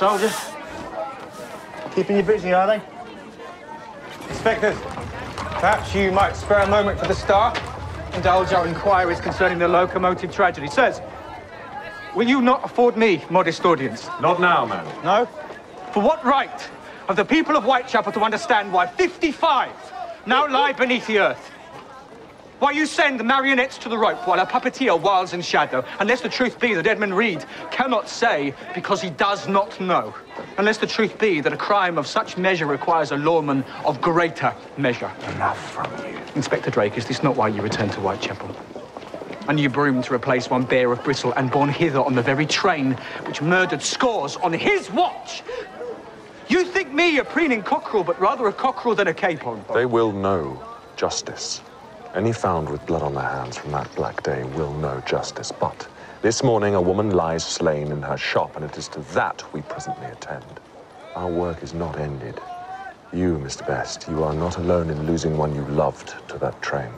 soldier. Keeping you busy, are they? Inspectors, perhaps you might spare a moment for the staff, indulge our inquiries concerning the locomotive tragedy. Sirs, will you not afford me modest audience? Not now, man. No? For what right have the people of Whitechapel to understand why 55 now lie beneath the earth? Why you send marionettes to the rope while a puppeteer wiles in shadow, unless the truth be that Edmund Reed cannot say because he does not know, unless the truth be that a crime of such measure requires a lawman of greater measure. Enough from you. Inspector Drake, is this not why you returned to Whitechapel? A new broom to replace one bare of bristle and borne hither on the very train which murdered scores on his watch? You think me a preening cockerel, but rather a cockerel than a capon. They will know justice. Any found with blood on their hands from that black day will know justice, but this morning a woman lies slain in her shop, and it is to that we presently attend. Our work is not ended. You, Mr. Best, you are not alone in losing one you loved to that train.